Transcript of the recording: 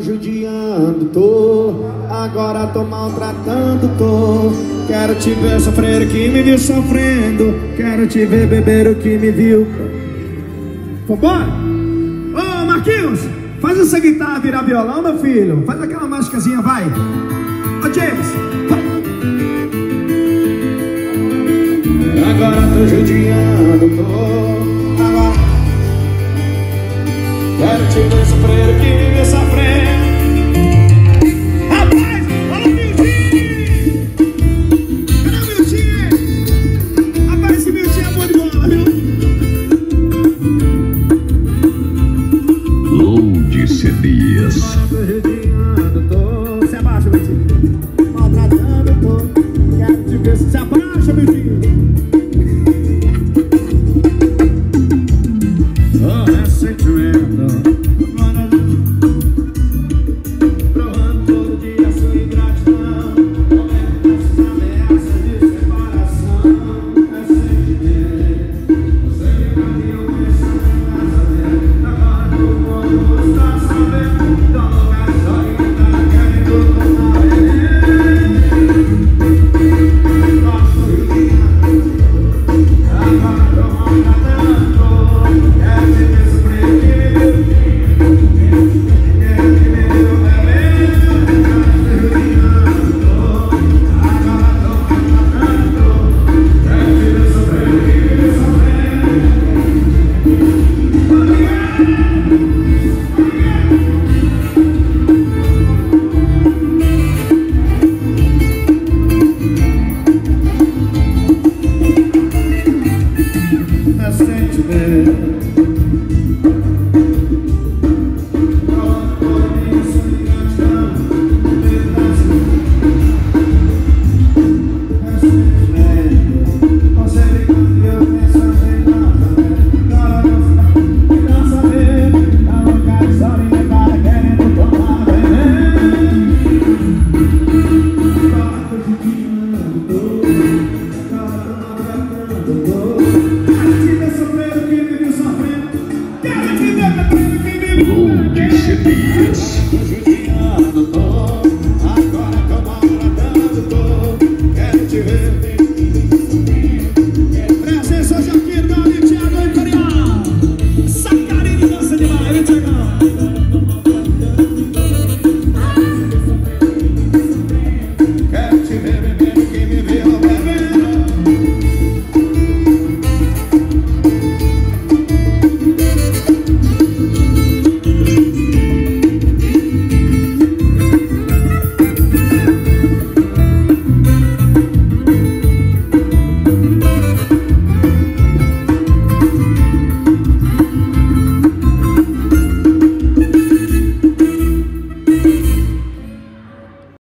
Judiando, tô, agora tô maltratando, tô. Quero te ver sofrer o que me viu sofrendo. Quero te ver beber o que me viu. Vambora? Ô, Marquinhos, faz essa guitarra virar violão, meu filho. Faz aquela mágicazinha, vai. Ô, James, vai. Agora tô judiando, tô. Agora quero te ver sofrer o que me viu sofrendo. Lourdes Dias.